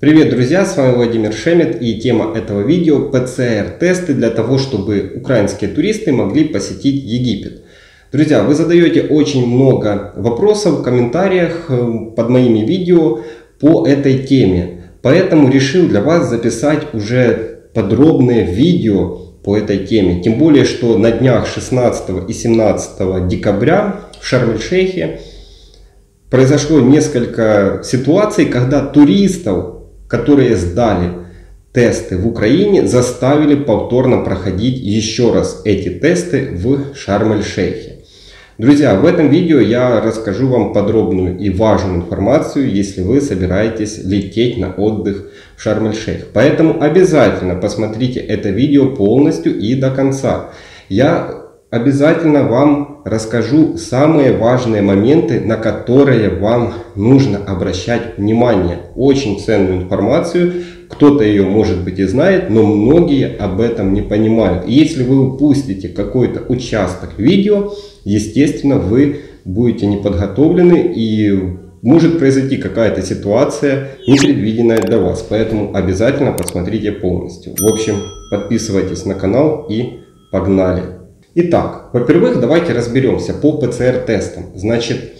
Привет, друзья, с вами Владимир Шемет, и тема этого видео – ПЦР-тесты для того, чтобы украинские туристы могли посетить Египет. Друзья, вы задаете очень много вопросов в комментариях под моими видео по этой теме, поэтому решил для вас записать уже подробное видео по этой теме. Тем более, что на днях 16 и 17 декабря в Шарм-эль-Шейхе произошло несколько ситуаций, когда туристов, которые сдали тесты в Украине, заставили повторно проходить еще раз эти тесты в Шарм-эль-Шейхе. Друзья, в этом видео я расскажу вам подробную и важную информацию, если вы собираетесь лететь на отдых в Шарм-эль-Шейх. Поэтому обязательно посмотрите это видео полностью и до конца. Я обязательно вам расскажу самые важные моменты, на которые вам нужно обращать внимание. Очень ценную информацию. Кто-то ее, может быть, и знает, но многие об этом не понимают. И если вы упустите какой-то участок видео, естественно, вы будете не подготовлены и может произойти какая-то ситуация, непредвиденная для вас. Поэтому обязательно посмотрите полностью. В общем, подписывайтесь на канал и погнали! Итак, во-первых, давайте разберемся по ПЦР-тестам. Значит,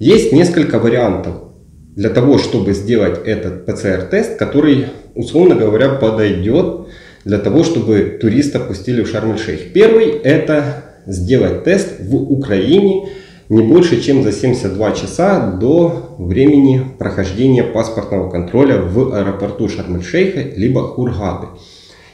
есть несколько вариантов для того, чтобы сделать этот ПЦР-тест, который, условно говоря, подойдет для того, чтобы туриста пустили в Шарм-эль-Шейх. Первый – это сделать тест в Украине не больше, чем за 72 часа до времени прохождения паспортного контроля в аэропорту Шарм-эль-Шейха либо Хургады.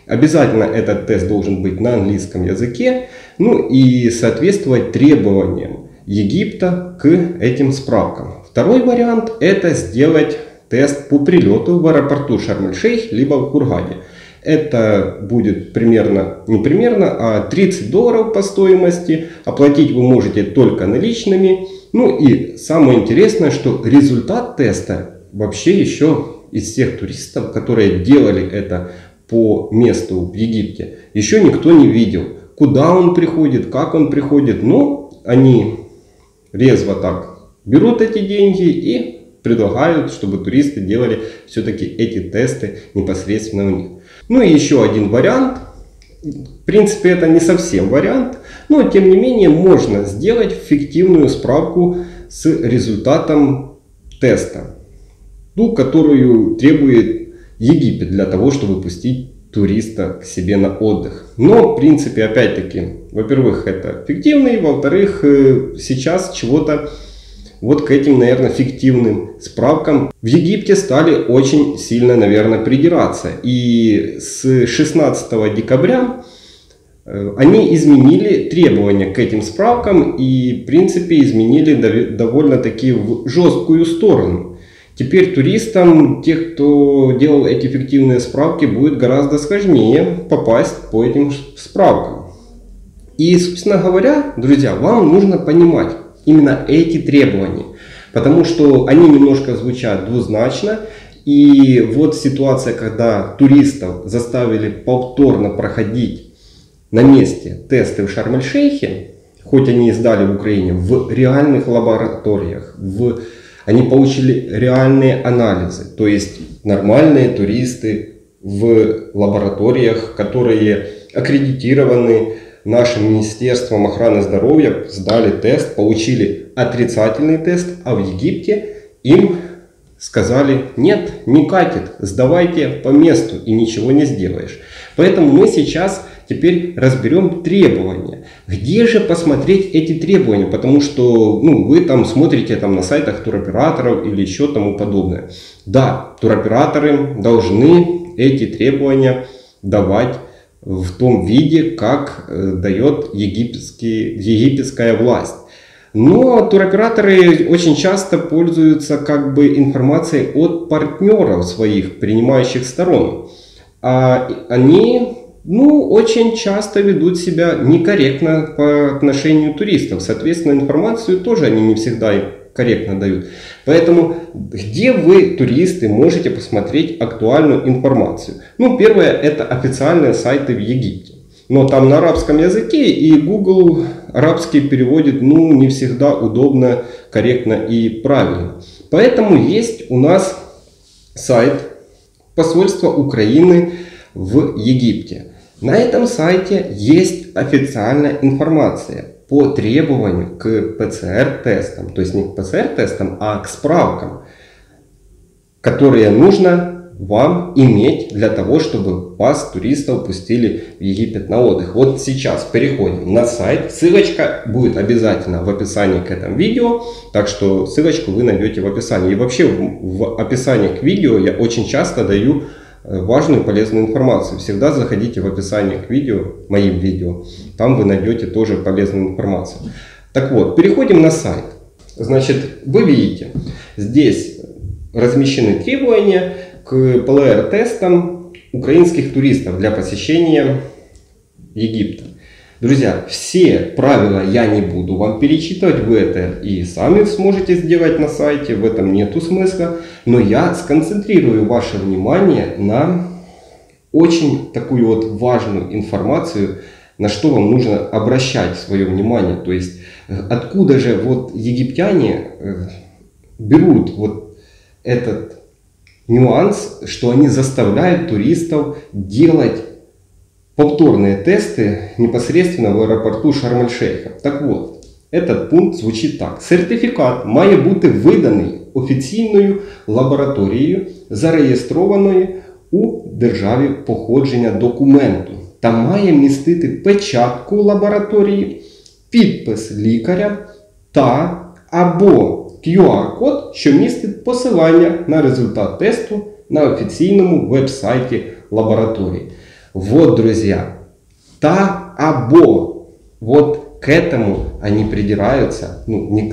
Обязательно этот тест должен быть на английском языке, ну и соответствовать требованиям Египта к этим справкам. Второй вариант – это сделать тест по прилету в аэропорту Шарм-эль-Шейх либо в Хургаде. Это будет примерно, не примерно, а $30 по стоимости. Оплатить вы можете только наличными. Ну и самое интересное, что результат теста вообще еще из всех туристов, которые делали это по месту в Египте, еще никто не видел, куда он приходит, как он приходит. Но они резво так берут эти деньги и предлагают, чтобы туристы делали все-таки эти тесты непосредственно у них. Ну и еще один вариант. В принципе, это не совсем вариант, но тем не менее можно сделать фиктивную справку с результатом теста, ну, которую требует Египет для того, чтобы пустить туриста к себе на отдых. Но, в принципе, опять-таки, во-первых, это фиктивный, во-вторых, сейчас чего-то вот к этим, наверное, фиктивным справкам в Египте стали очень сильно, наверное, придираться. И с 16 декабря они изменили требования к этим справкам и, в принципе, изменили довольно-таки в жесткую сторону. Теперь туристам, тех, кто делал эти фиктивные справки, будет гораздо сложнее попасть по этим справкам. И, собственно говоря, друзья, вам нужно понимать именно эти требования, потому что они немножко звучат двузначно. И вот ситуация, когда туристов заставили повторно проходить на месте тесты в Шарм-эль-Шейхе, хоть они и сдали в Украине, в реальных лабораториях, они получили реальные анализы, то есть нормальные туристы в лабораториях, которые аккредитированы нашим Министерством охраны здоровья, сдали тест, получили отрицательный тест, а в Египте им сказали: нет, не катит, сдавайте по месту, и ничего не сделаешь. Поэтому мы сейчас теперь разберем требования. Где же посмотреть эти требования? Потому что вы там смотрите на сайтах туроператоров или еще тому подобное. Да, туроператоры должны эти требования давать в том виде, как дает египетская власть. Но туроператоры очень часто пользуются информацией от партнеров своих, принимающих сторон. А они очень часто ведут себя некорректно по отношению туристов. Соответственно, информацию тоже они не всегда корректно дают. Поэтому, где вы, туристы, можете посмотреть актуальную информацию? Первое, это официальные сайты в Египте. Но там на арабском языке, и Google арабский переводит, не всегда удобно, корректно и правильно. Поэтому есть у нас сайт посольства Украины в Египте. На этом сайте есть официальная информация по требованию к ПЦР-тестам. То есть не к ПЦР-тестам, а к справкам, которые нужно вам иметь для того, чтобы вас, туристов, пустили в Египет на отдых. Вот сейчас переходим на сайт. Ссылочка будет обязательно в описании к этому видео. Так что ссылочку вы найдете в описании. И вообще в описании к видео я очень часто даю важную полезную информацию. Всегда заходите в описание к видео, моим видео. Там вы найдете тоже полезную информацию. Так вот, переходим на сайт. Значит, вы видите, здесь размещены требования к ПЛР-тестам украинских туристов для посещения Египта. Друзья, все правила я не буду вам перечитывать, вы это и сами сможете сделать на сайте, в этом нету смысла. Но я сконцентрирую ваше внимание на очень такую вот важную информацию, на что вам нужно обращать свое внимание. То есть, откуда же вот египтяне берут вот этот нюанс, что они заставляют туристов делать повторные тесты непосредственно в аэропорту Шарм-эль-Шейха. Так вот, этот пункт звучит так. Сертифікат має бути виданий офіційною лабораторією, зареєстрованою у державі походження документу, та має містити печатку лабораторії, підпис лікаря та або QR-код, що містить посилання на результат тесту на офіційному веб-сайті лабораторії. Вот, друзья, та або, вот к этому они придираются, ну не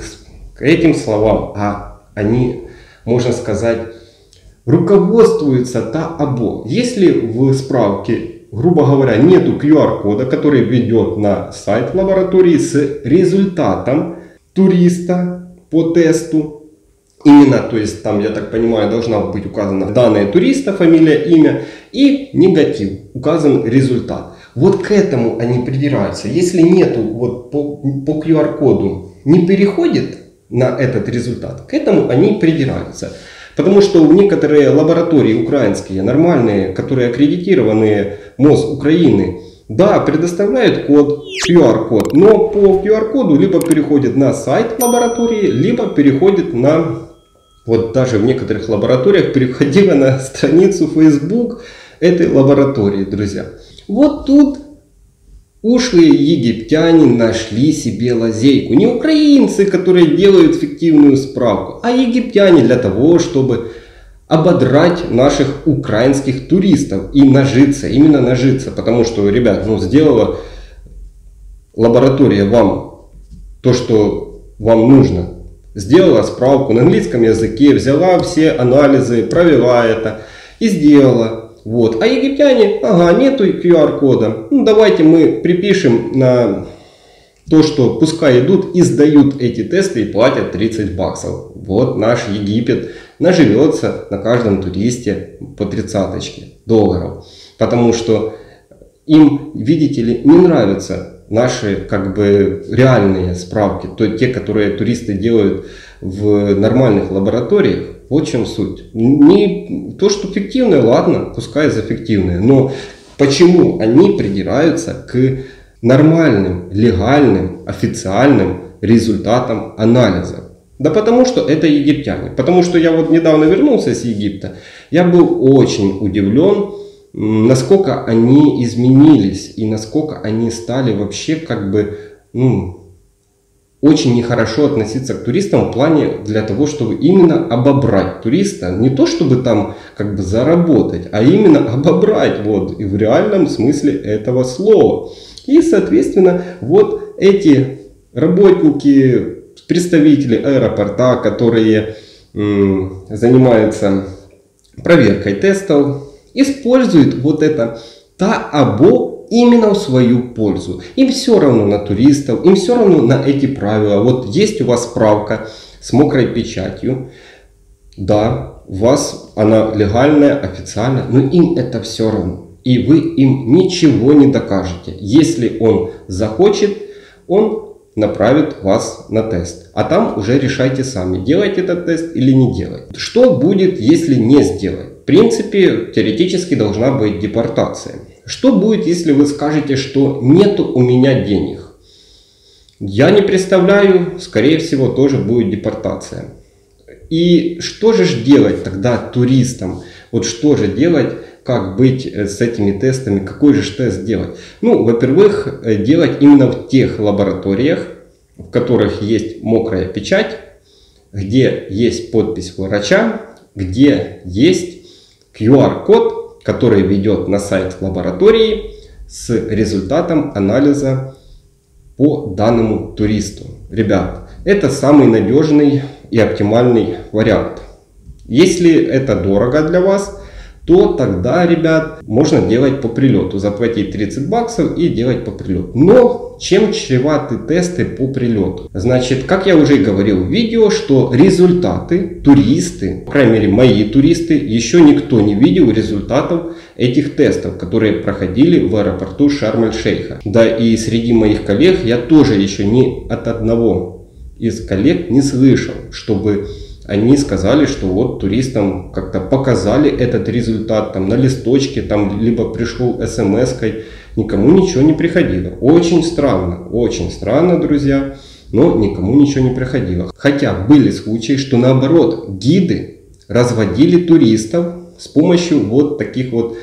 к этим словам, а они, можно сказать, руководствуются та або. Если в справке, грубо говоря, нету QR-кода, который ведет на сайт лаборатории с результатом туриста по тесту, именно, то есть там, я так понимаю, должна быть указана данные туриста, фамилия, имя и негатив, указан результат. Вот к этому они придираются. Если нету, вот по QR-коду не переходит на этот результат, к этому они придираются. Потому что некоторые лаборатории украинские, нормальные, которые аккредитированы МОЗ Украины, да, предоставляют код, QR-код, но по QR-коду либо переходит на сайт лаборатории, либо переходит на... Вот даже в некоторых лабораториях переходила на страницу Facebook этой лаборатории, друзья. Вот тут ушлые египтяне нашли себе лазейку. Не украинцы, которые делают фиктивную справку, а египтяне для того, чтобы ободрать наших украинских туристов и нажиться, именно нажиться. Потому что, ребят, ну сделала лаборатория вам то, что вам нужно. Сделала справку на английском языке, взяла все анализы, провела это и сделала. Вот. А египтяне, ага, нету QR-кода, ну, давайте мы припишем на то, что пускай идут и сдают эти тесты и платят 30 баксов. Вот наш Египет наживется на каждом туристе по 30-очке долларов. Потому что им, видите ли, не нравится наши как бы реальные справки, то те, которые туристы делают в нормальных лабораториях. Вот в чем суть. Не то, что фиктивное, ладно, пускай за фиктивное, но почему они придираются к нормальным, легальным, официальным результатам анализа? Да потому что это египтяне. Потому что я вот недавно вернулся с Египта, я был очень удивлен, насколько они изменились и насколько они стали вообще как бы, ну, очень нехорошо относиться к туристам в плане для того, чтобы именно обобрать туриста. Не то, чтобы там как бы заработать, а именно обобрать, вот, и в реальном смысле этого слова. И, соответственно, вот эти работники, представители аэропорта, которые занимаются проверкой тестов, использует вот это та або именно в свою пользу. Им все равно на туристов, им все равно на эти правила. Вот есть у вас справка с мокрой печатью, да, у вас она легальная, официальная, но им это все равно. И вы им ничего не докажете. Если он захочет, он направит вас на тест. А там уже решайте сами, делать этот тест или не делать. Что будет, если не сделать? принципе, теоретически должна быть депортация. Что будет, если вы скажете, что нет у меня денег? Я не представляю, скорее всего, тоже будет депортация. И что же делать тогда туристам? Вот что же делать, как быть с этими тестами, какой же тест делать? Ну, во-первых, делать именно в тех лабораториях, в которых есть мокрая печать, где есть подпись врача, где есть QR-код, который ведет на сайт лаборатории с результатом анализа по данному туристу. Ребят, это самый надежный и оптимальный вариант. Если это дорого для вас, то тогда, ребят, можно делать по прилету. Заплатить 30 баксов и делать по прилету. Но чем чреваты тесты по прилету? Значит, как я уже говорил в видео, что результаты туристы, по крайней мере мои туристы, еще никто не видел результатов этих тестов, которые проходили в аэропорту Шарм-эль-Шейха. Да и среди моих коллег я тоже еще ни от одного из коллег не слышал, чтобы... Они сказали, что вот туристам как-то показали этот результат там на листочке, там либо пришел смс-кой, никому ничего не приходило. Очень странно, друзья, но никому ничего не приходило. Хотя были случаи, что наоборот гиды разводили туристов с помощью вот таких вот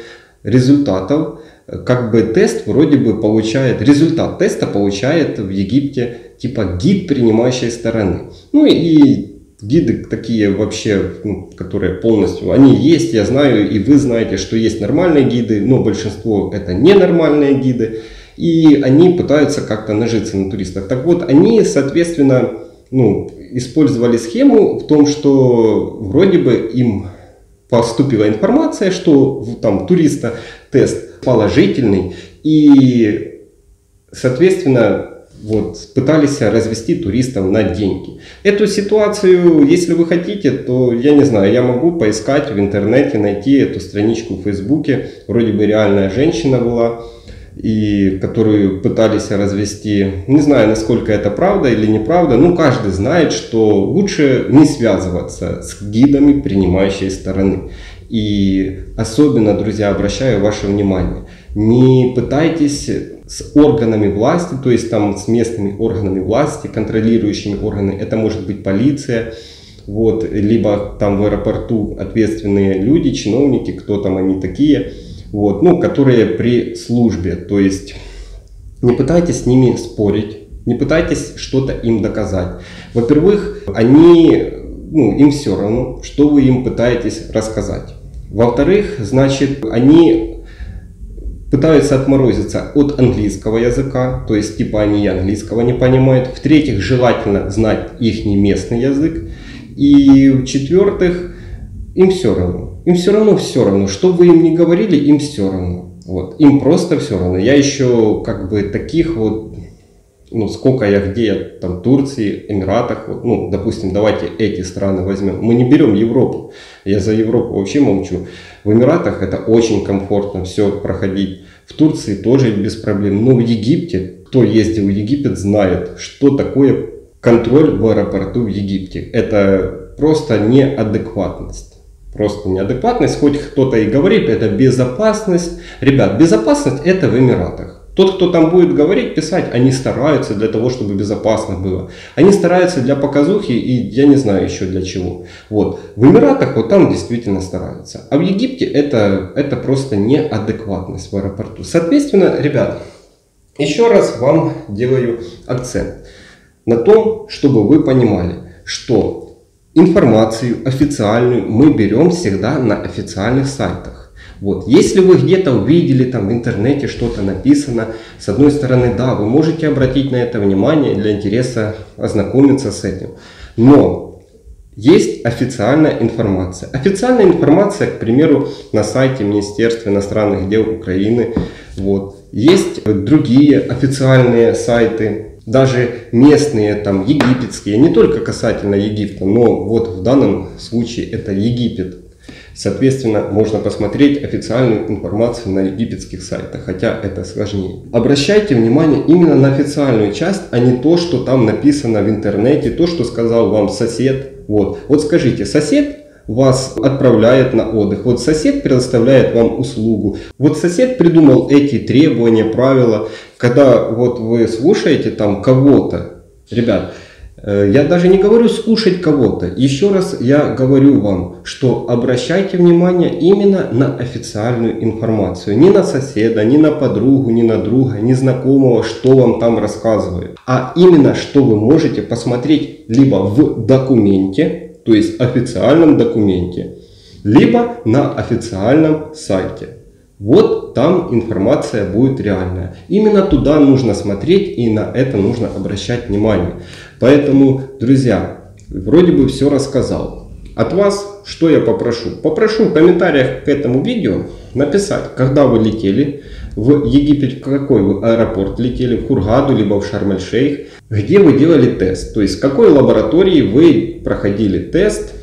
результатов. Как бы тест вроде бы получает, результат теста получает в Египте типа гид принимающей стороны. Ну и гиды такие вообще, ну, которые полностью, они есть, я знаю, и вы знаете, что есть нормальные гиды, но большинство это ненормальные гиды, и они пытаются как-то нажиться на туристах. Так вот, они, соответственно, ну, использовали схему в том, что вроде бы им поступила информация, что там туриста тест положительный, и, соответственно, вот, пытались развести туристов на деньги. Эту ситуацию, если вы хотите, то я не знаю, я могу поискать в интернете, найти эту страничку в Фейсбуке. Вроде бы реальная женщина была, и которую пытались развести. Не знаю, насколько это правда или неправда, но каждый знает, что лучше не связываться с гидами принимающей стороны. И особенно, друзья, обращаю ваше внимание, не пытайтесь с органами власти, то есть там с местными органами власти, контролирующими органами, это может быть полиция, вот, либо там в аэропорту ответственные люди, чиновники, кто там они такие, вот, ну, которые при службе, то есть не пытайтесь с ними спорить, не пытайтесь что-то им доказать. Во-первых, они, ну, им все равно, что вы им пытаетесь рассказать. Во-вторых, значит, они пытаются отморозиться от английского языка, то есть типа они английского не понимают. В-третьих, желательно знать их местный язык. И в-четвертых, им все равно. Им все равно, что бы им ни говорили, им все равно. Вот. Им просто все равно. Я еще как бы таких вот, ну сколько я где, я там в Турции, Эмиратах, вот, ну допустим, давайте эти страны возьмем. Мы не берем Европу, я за Европу вообще молчу. В Эмиратах это очень комфортно все проходить. В Турции тоже без проблем, но в Египте, кто ездил в Египет, знает, что такое контроль в аэропорту в Египте. Это просто неадекватность. Просто неадекватность, хоть кто-то и говорит, это безопасность. Ребят, безопасность это в Эмиратах. Тот, кто там будет говорить, писать, они стараются для того, чтобы безопасно было. Они стараются для показухи и я не знаю еще для чего. Вот. В Эмиратах вот там действительно стараются. А в Египте это просто неадекватность в аэропорту. Соответственно, ребят, еще раз вам делаю акцент на том, чтобы вы понимали, что информацию официальную мы берем всегда на официальных сайтах. Вот. Если вы где-то увидели там в интернете что-то написано, с одной стороны, да, вы можете обратить на это внимание, для интереса ознакомиться с этим. Но есть официальная информация. Официальная информация, к примеру, на сайте Министерства иностранных дел Украины. Вот. Есть другие официальные сайты. Даже местные, там, египетские, не только касательно Египта, но вот в данном случае это Египет. Соответственно, можно посмотреть официальную информацию на египетских сайтах, хотя это сложнее. Обращайте внимание именно на официальную часть, а не то, что там написано в интернете, то, что сказал вам сосед. Вот скажите, сосед вас отправляет на отдых. Вот сосед предоставляет вам услугу. Вот сосед придумал эти требования, правила. Когда вот вы слушаете там кого-то, ребят, я даже не говорю слушать кого-то. Еще раз я говорю вам, что обращайте внимание именно на официальную информацию. Не на соседа, не на подругу, не на друга, не знакомого, что вам там рассказывают. А именно, что вы можете посмотреть либо в документе, то есть официальном документе, либо на официальном сайте. Вот там информация будет реальная. Именно туда нужно смотреть и на это нужно обращать внимание. Поэтому, друзья, вроде бы все рассказал. От вас что я попрошу? Попрошу в комментариях к этому видео написать, когда вы летели в Египет, в какой вы аэропорт летели, в Хургаду, либо в Шарм-эль-Шейх, где вы делали тест, то есть в какой лаборатории вы проходили тест,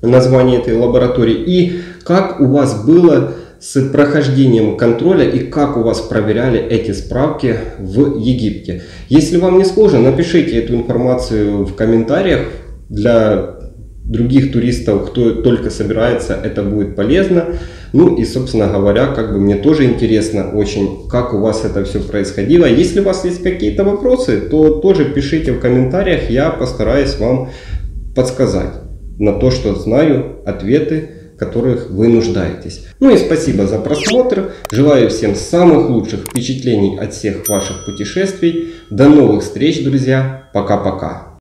название этой лаборатории и как у вас было с прохождением контроля и как у вас проверяли эти справки в Египте. Если вам не сложно, напишите эту информацию в комментариях. Для других туристов, кто только собирается, это будет полезно. Ну и, собственно говоря, как бы мне тоже интересно очень, как у вас это все происходило. Если у вас есть какие-то вопросы, то тоже пишите в комментариях. Я постараюсь вам подсказать на то, что знаю, ответы, которых вы нуждаетесь. Ну и спасибо за просмотр. Желаю всем самых лучших впечатлений от всех ваших путешествий. До новых встреч, друзья. Пока-пока.